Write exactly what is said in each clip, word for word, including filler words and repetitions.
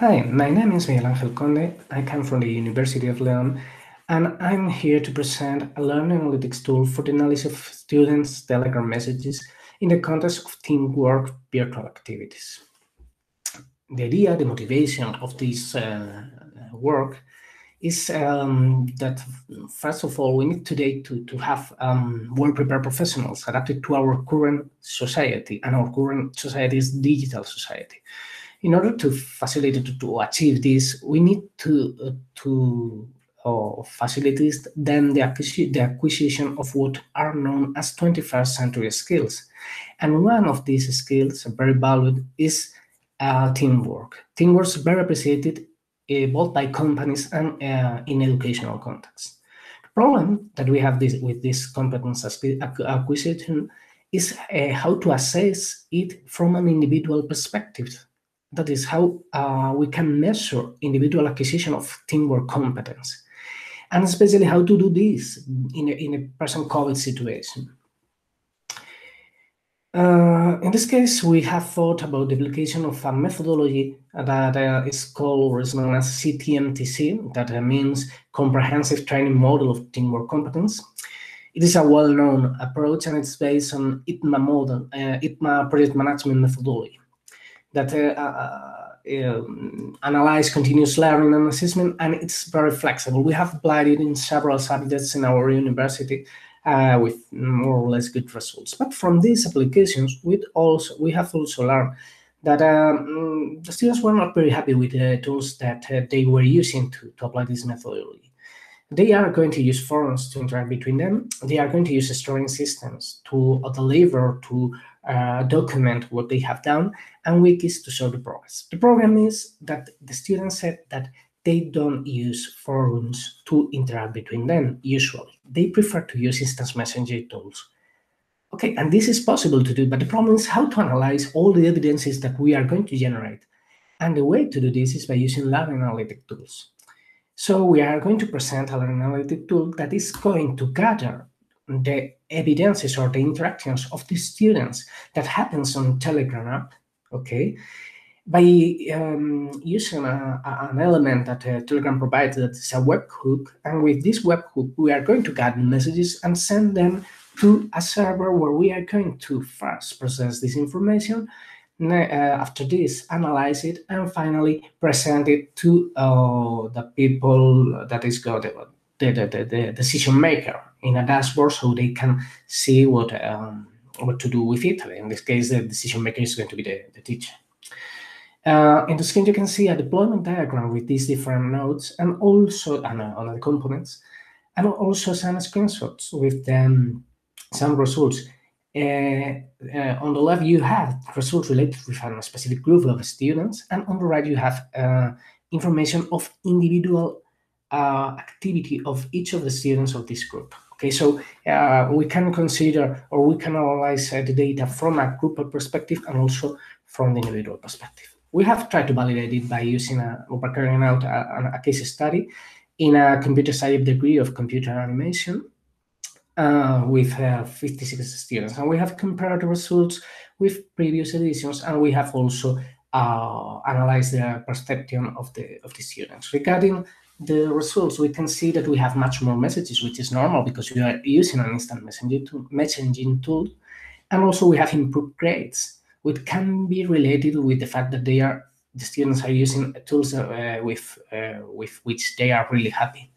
Hi, my name is Miguel Ángel Conde. I come from the University of León, and I'm here to present a learning analytics tool for the analysis of students' Telegram messages in the context of teamwork virtual activities. The idea, the motivation of this uh, work is um, that, first of all, we need today to, to have um, well-prepared professionals adapted to our current society, and our current society is digital society. In order to facilitate to, to achieve this, we need to uh, to uh, facilitate then the, acquisi the acquisition of what are known as twenty-first century skills. And one of these skills, very valued, is uh, teamwork. Teamwork is very appreciated uh, both by companies and uh, in educational contexts. The problem that we have this, with this competence acquisition is uh, how to assess it from an individual perspective. That is how uh, we can measure individual acquisition of teamwork competence, and especially how to do this in a, in a present COVID situation. Uh, in this case, we have thought about the application of a methodology that uh, is called or is known as C T M T C, that uh, means Comprehensive Training Model of Teamwork Competence. It is a well-known approach, and it's based on I P M A model, uh, I P M A project management methodology, that uh, uh, um, analyze continuous learning and assessment, and it's very flexible. We have applied it in several subjects in our university uh, with more or less good results. But from these applications, we also we have also learned that um, the students were not very happy with the tools that uh, they were using to, to apply this methodology. They are going to use forums to interact between them. They are going to use storing systems to deliver, to uh, document what they have done, and wikis to show the progress. The problem is that the students said that they don't use forums to interact between them, usually. They prefer to use instant messenger tools. Okay, and this is possible to do, but the problem is how to analyze all the evidences that we are going to generate. And the way to do this is by using learning analytic tools. So we are going to present an analytic tool that is going to gather the evidences or the interactions of the students that happens on Telegram app, okay, by um, using a, a, an element that uh, Telegram provides that is a webhook, and with this webhook we are going to gather messages and send them to a server where we are going to first process this information. Uh, after this, analyze it, and finally present it to uh, the people that is got the, the, the, the decision maker in a dashboard, so they can see what um, what to do with it. In this case, the decision maker is going to be the, the teacher. Uh, in the screen, you can see a deployment diagram with these different nodes and also and other uh, components, and also some screenshots with um, some results. Uh, uh, on the left, you have results related with a specific group of students, and on the right, you have uh, information of individual uh, activity of each of the students of this group. Okay, so uh, we can consider or we can analyze uh, the data from a group perspective and also from the individual perspective. We have tried to validate it by using a, or by carrying out a, a case study in a computer science degree of computer animation. Uh, with uh, fifty-six students, and we have compared the results with previous editions, and we have also uh, analyzed the perception of the of the students. Regarding the results, we can see that we have much more messages, which is normal because we are using an instant messaging tool, messaging tool, and also we have improved grades, which can be related with the fact that they are the students are using tools uh, with uh, with which they are really happy.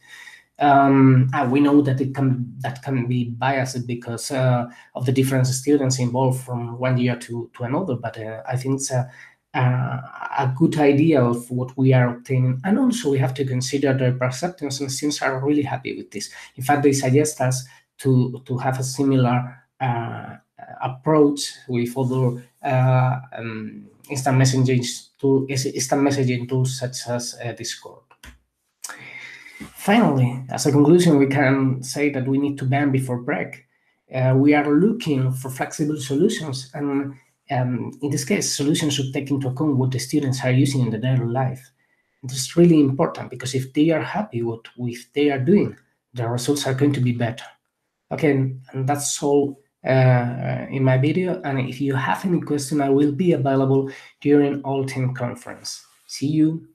Um, and we know that it can that can be biased because uh, of the different students involved from one year to, to another, but uh, I think it's a, a, a good idea of what we are obtaining. And also we have to consider the perceptions, and students are really happy with this. In fact, they suggest us to, to have a similar uh, approach with other uh, um, instant, messaging tool, instant messaging tools such as uh, Discord. Finally, as a conclusion, we can say that we need to bend before break. Uh, we are looking for flexible solutions, and um, in this case, solutions should take into account what the students are using in their daily life. It's really important, because if they are happy with what they are doing, the results are going to be better. Okay, and that's all uh, in my video, and if you have any question, I will be available during all TEEM conference. See you.